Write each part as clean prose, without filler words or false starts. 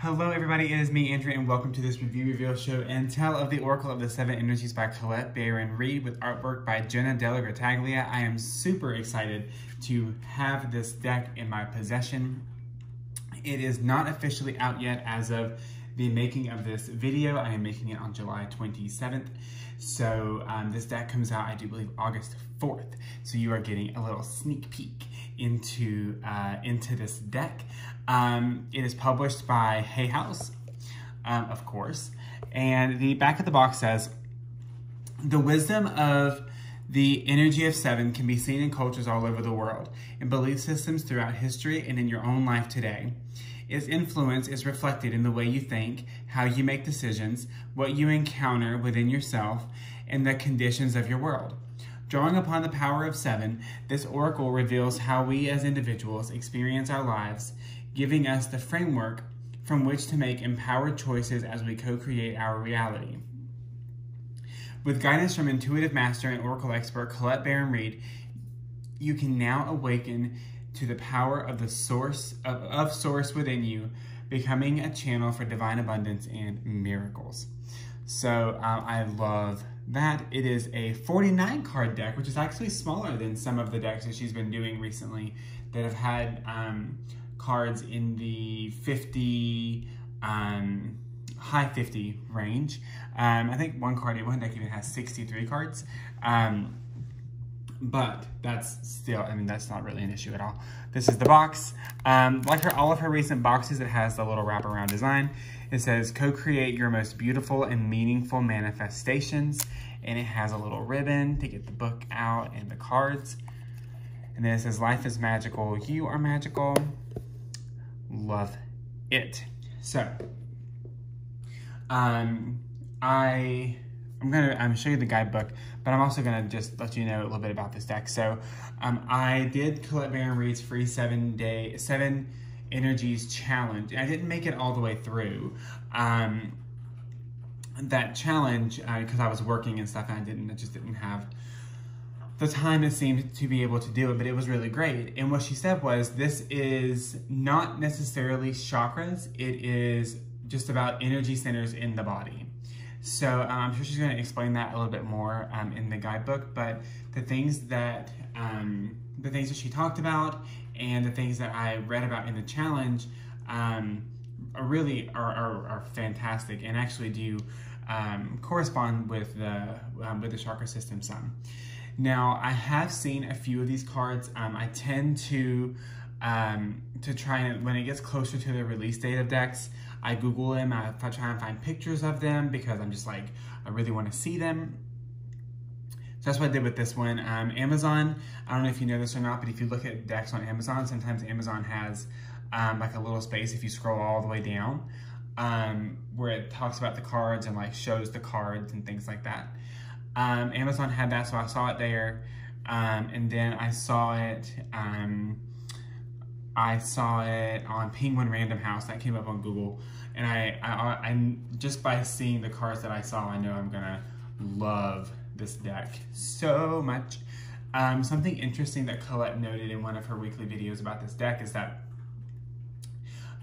Hello everybody, it is me, Andrew, and welcome to this review, reveal, show, and tell of the Oracle of the Seven Energies by Colette Baron-Reid with artwork by Jena DellaGrottaglia. I am super excited to have this deck in my possession. It is not officially out yet as of the making of this video. I am making it on July 27th. So this deck comes out, I do believe, August 4th. So you are getting a little sneak peek into this deck. It is published by Hay House, of course. And the back of the box says, "The wisdom of the energy of seven can be seen in cultures all over the world, in belief systems throughout history, and in your own life today. Its influence is reflected in the way you think, how you make decisions, what you encounter within yourself, and the conditions of your world. Drawing upon the power of seven, this oracle reveals how we as individuals experience our lives, giving us the framework from which to make empowered choices as we co-create our reality." With guidance from intuitive master and oracle expert Colette Baron-Reid, you can now awaken to the power of the source within you, becoming a channel for divine abundance and miracles. So I love that. It is a 49 card deck, which is actually smaller than some of the decks that she's been doing recently that have had cards in the 50, high 50 range. I think one deck even has 63 cards. But that's still, I mean, that's not really an issue at all. This is the box. Like all of her recent boxes, it has the little wraparound design. It says, "Co-create your most beautiful and meaningful manifestations." And it has a little ribbon to get the book out and the cards. And then it says, "Life is magical. You are magical." Love it. So, I'm gonna show you the guidebook, but I'm also gonna just let you know a little bit about this deck. So I did Colette Baron-Reid's free seven energies challenge. I didn't make it all the way through that challenge because I was working and stuff, and I just didn't have the time, it seemed, to be able to do it, but it was really great. And what she said was, this is not necessarily chakras, it is just about energy centers in the body. So I'm sure she's going to explain that a little bit more in the guidebook, but the things that she talked about and the things that I read about in the challenge are really fantastic and actually do correspond with the chakra system some. Now, I have seen a few of these cards. I tend to try, and when it gets closer to the release date of decks, I Google them, I try and find pictures of them because I'm just like, I really want to see them. So that's what I did with this one. Amazon, I don't know if you know this or not, but if you look at decks on Amazon, sometimes Amazon has like a little space if you scroll all the way down where it talks about the cards and like shows the cards and things like that. Amazon had that, so I saw it there. And then I saw it on Penguin Random House. That came up on Google. And I just by seeing the cards that I saw, I know I'm gonna love this deck so much. Something interesting that Colette noted in one of her weekly videos about this deck is that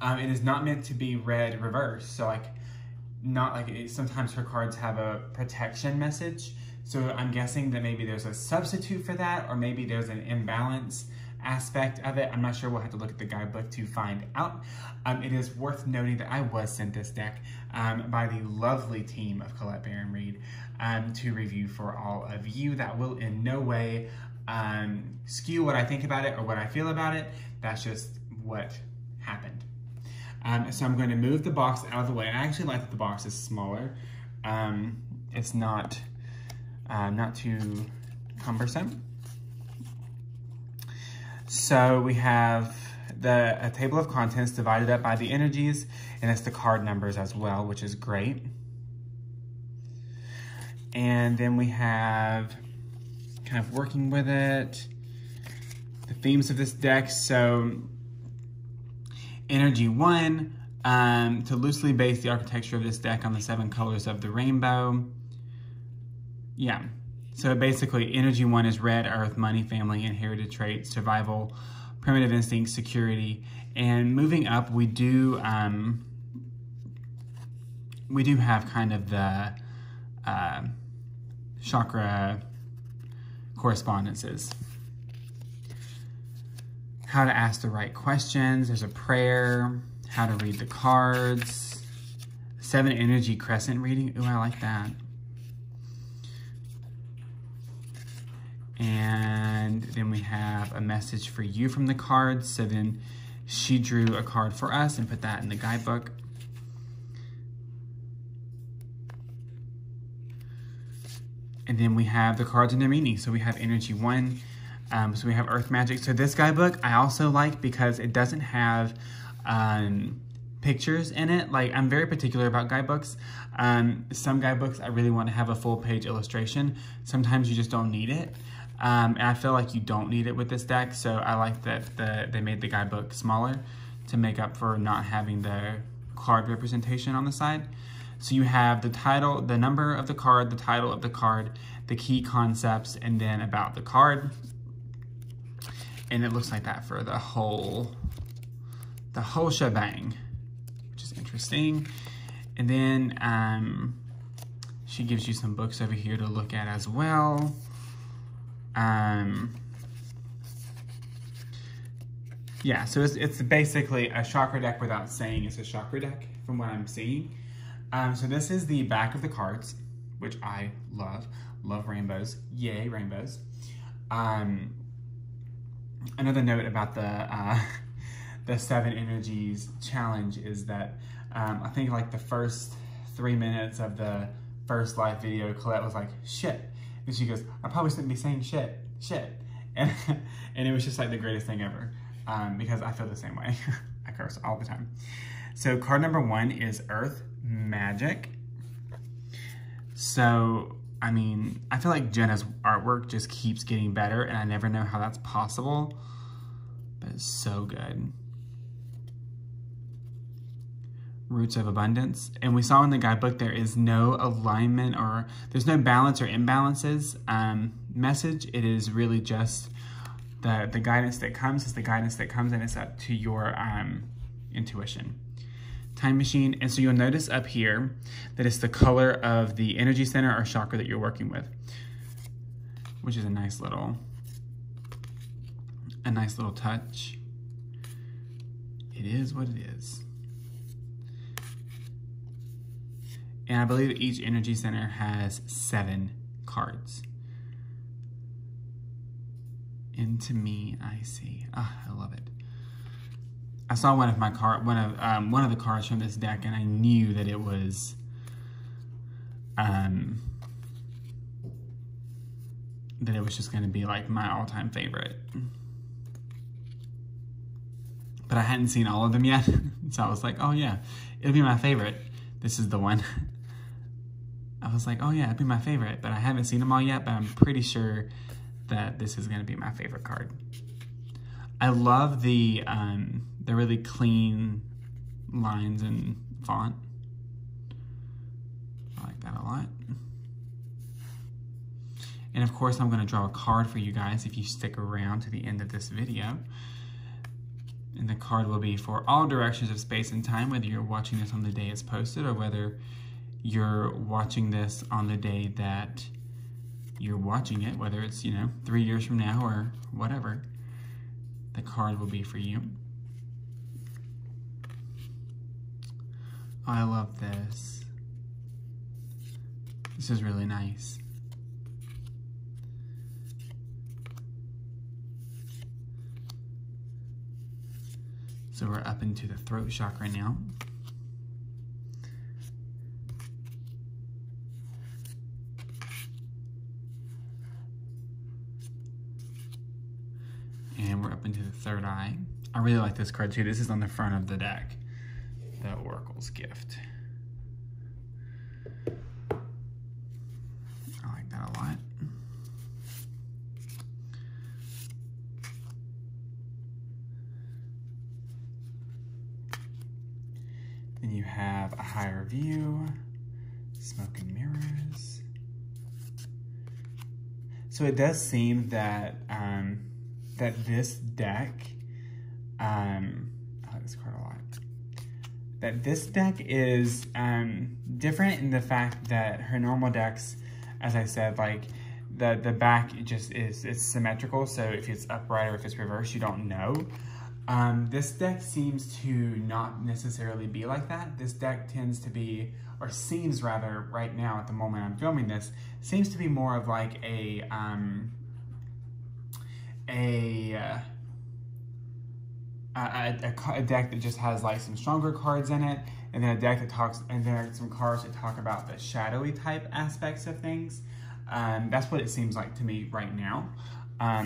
it is not meant to be read reversed. So like, sometimes her cards have a protection message. So I'm guessing that maybe there's a substitute for that, or maybe there's an imbalance aspect of it. I'm not sure, we'll have to look at the guidebook to find out. It is worth noting that I was sent this deck by the lovely team of Colette Baron-Reid to review for all of you. That will in no way skew what I think about it or what I feel about it. That's just what happened. So I'm going to move the box out of the way. I actually like that the box is smaller. It's not, not too cumbersome. So we have a table of contents divided up by the energies, and it's the card numbers as well, which is great. And then we have kind of working with it, the themes of this deck. So energy one, to loosely base the architecture of this deck on the seven colors of the rainbow. Yeah. So basically, energy one is red, earth, money, family, inherited traits, survival, primitive instincts, security. And moving up, we do we do have kind of the chakra correspondences. How to ask the right questions, there's a prayer, how to read the cards, 7 energy crescent reading, ooh, I like that. And then we have a message for you from the cards. So then she drew a card for us and put that in the guidebook. And then we have the cards and their meaning. So we have energy 1. So we have earth magic. So this guidebook I also like because it doesn't have pictures in it. Like, I'm very particular about guidebooks. Some guidebooks I really want to have a full page illustration. Sometimes you just don't need it. And I feel like you don't need it with this deck, so I like that they made the guidebook smaller to make up for not having the card representation on the side. So you have the title, the number of the card, the title of the card, the key concepts, and then about the card. And it looks like that for the whole shebang, which is interesting. And then she gives you some books over here to look at as well. Yeah, so it's basically a chakra deck without saying it's a chakra deck from what I'm seeing. So this is the back of the cards, which I love rainbows. Yay, rainbows. Another note about the 7 energies challenge is that, I think like the first 3 minutes of the first live video, Colette was like, shit. And she goes, I probably shouldn't be saying shit. And it was just like the greatest thing ever, because I feel the same way. I curse all the time. So card number 1 is Earth Magic. So, I mean, I feel like Jena's artwork just keeps getting better and I never know how that's possible, but it's so good. Roots of abundance. And we saw in the guidebook there is no alignment or there's no balance or imbalances message. It is really just the guidance that comes is the guidance that comes, and it's up to your intuition. Time machine. And so you'll notice up here that it's the color of the energy center or chakra that you're working with, which is a nice little touch. It is what it is. And I believe each energy center has 7 cards. Into me, I see. Ah, I love it. I saw one of the cards from this deck, and I knew that it was just going to be like my all-time favorite. But I hadn't seen all of them yet, so I was like, oh yeah, it'll be my favorite. This is the one. I was like, oh yeah, it'd be my favorite, but I haven't seen them all yet, but I'm pretty sure that this is gonna be my favorite card. I love the really clean lines and font. I like that a lot. And of course, I'm gonna draw a card for you guys if you stick around to the end of this video. And the card will be for all directions of space and time, whether you're watching this on the day it's posted or whether you're watching this on the day that you're watching it, whether it's, you know, 3 years from now or whatever, the card will be for you. Oh, I love this. This is really nice. So we're up into the throat chakra now. And we're up into the third eye. I really like this card too. This is on the front of the deck, the Oracle's Gift. I like that a lot. Then you have a higher view, smoke and mirrors. So it does seem that that this deck, I like this card a lot. that this deck is different in the fact that her normal decks, as I said, like the back just is, it's symmetrical, so if it's upright or if it's reversed, you don't know. This deck seems to not necessarily be like that. This deck tends to be, or seems rather, right now at the moment I'm filming this, seems to be more of like a deck that just has like some stronger cards in it, and then a deck that talks, and then some cards that talk about the shadowy type aspects of things. That's what it seems like to me right now.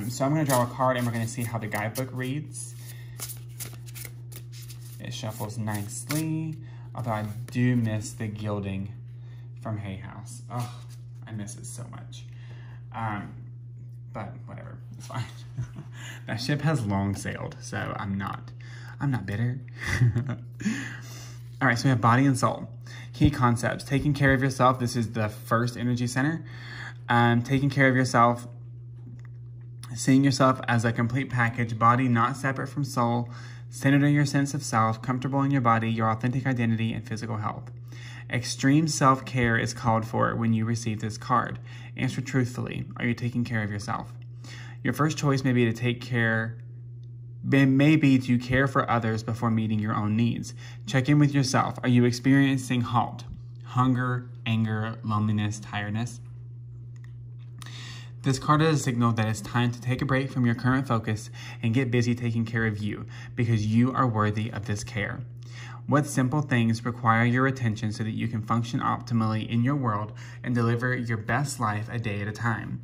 So I'm going to draw a card and we're going to see how the guidebook reads. It shuffles nicely, although I do miss the gilding from Hay House. Oh, I miss it so much. But whatever, it's fine. That ship has long sailed, so I'm not bitter. All right, so we have body and soul. Key concepts: taking care of yourself. This is the first energy center. Taking care of yourself. Seeing yourself as a complete package, body not separate from soul, centered on your sense of self, comfortable in your body, your authentic identity, and physical health. Extreme self-care is called for when you receive this card. Answer truthfully. Are you taking care of yourself? Your first choice may be to care for others before meeting your own needs. Check in with yourself. Are you experiencing halt, hunger, anger, loneliness, tiredness? This card is a signal that it's time to take a break from your current focus and get busy taking care of you, because you are worthy of this care. What simple things require your attention so that you can function optimally in your world and deliver your best life a day at a time?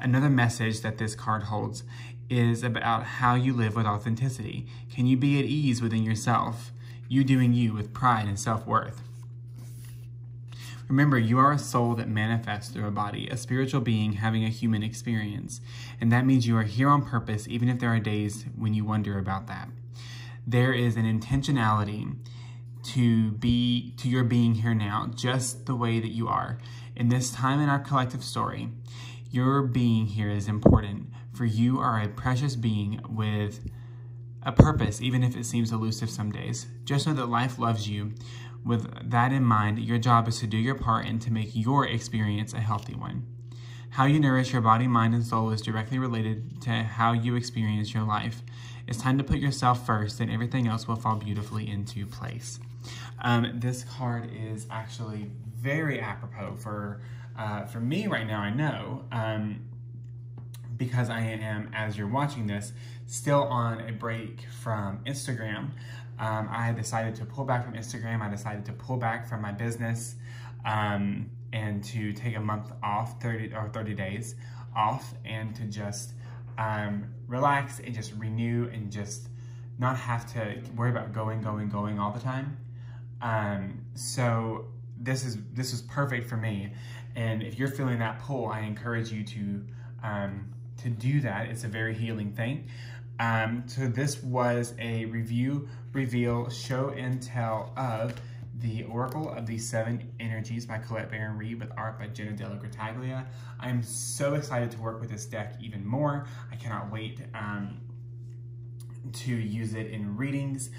Another message that this card holds is about how you live with authenticity. Can you be at ease within yourself, you doing you with pride and self-worth? Remember, you are a soul that manifests through a body, a spiritual being having a human experience. And that means you are here on purpose, even if there are days when you wonder about that. There is an intentionality to your being here now, just the way that you are. In this time in our collective story, your being here is important, for you are a precious being with a purpose, even if it seems elusive some days. Just know that life loves you. With that in mind, your job is to do your part and to make your experience a healthy one. How you nourish your body, mind, and soul is directly related to how you experience your life. It's time to put yourself first, and everything else will fall beautifully into place. This card is actually very apropos for me right now, I know, because I am, as you're watching this, still on a break from Instagram. I decided to pull back from Instagram. I decided to pull back from my business and to take a month off, 30 days off, and to just relax and just renew and just not have to worry about going all the time. So this is perfect for me. And if you're feeling that pull, I encourage you to do that. It's a very healing thing. So this was a review, reveal, show and tell of the Oracle of the Seven Energies by Colette Baron-Reid, with art by Jena DellaGrottaglia. I'm so excited to work with this deck even more. I cannot wait to use it in readings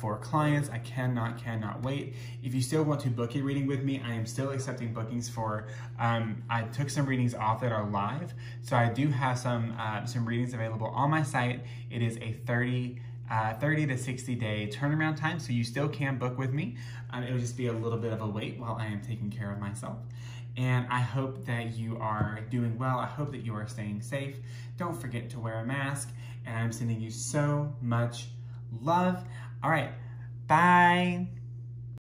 for clients. I cannot wait. If you still want to book a reading with me, I am still accepting bookings for, I took some readings off that are live. So I do have some readings available on my site. It is a 30 to 60 day turnaround time, so you still can book with me. It'll just be a little bit of a wait while I am taking care of myself. And I hope that you are doing well. I hope that you are staying safe. Don't forget to wear a mask. And I'm sending you so much love. All right, bye.